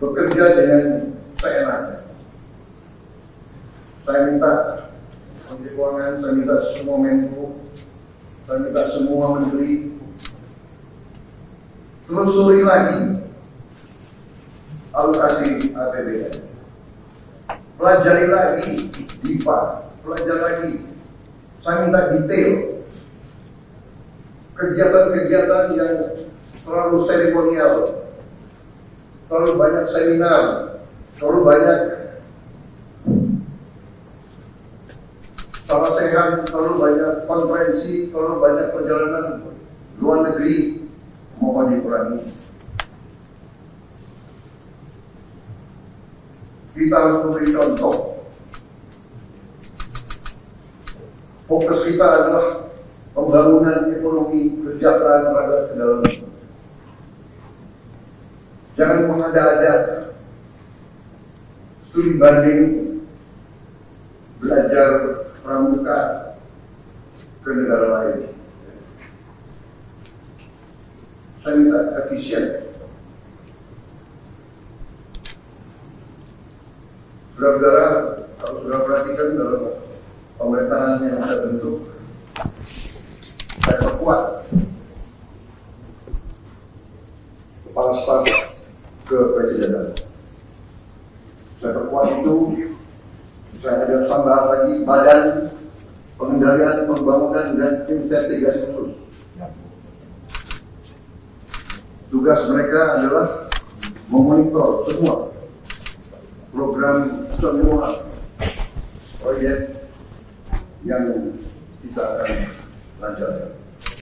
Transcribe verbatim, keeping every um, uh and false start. bekerja dengan seenaknya. Saya minta Menteri Keuangan, saya minta semua Menko, saya minta semua Menteri, telusuri lagi alokasi A P B N, pelajari lagi D I P A, pelajari lagi. Saya minta detail kegiatan-kegiatan yang terlalu seremonial, terlalu banyak seminar, terlalu banyak salah sehat, terlalu banyak konferensi, terlalu banyak perjalanan luar negeri, mohon dikurangi. Kita harus memberi contoh. Fokus kita adalah pembangunan ekonomi, kesejahteraan terhadap kedaulatan. Jangan mengada-ada studi banding, belajar pramuka ke negara lain. Saya minta efisien. Saudara-saudara harus sudah perhatikan dalam pemerintahan yang kita bentuk, saya perkuat kepala staf kepresidenan. Saya perkuat itu, saya ada tambahan lagi Badan Pengendalian Pembangunan dan Investigasi Khusus. Tugas mereka adalah memonitor semua program, semua proyek yang kita akan lancarkan.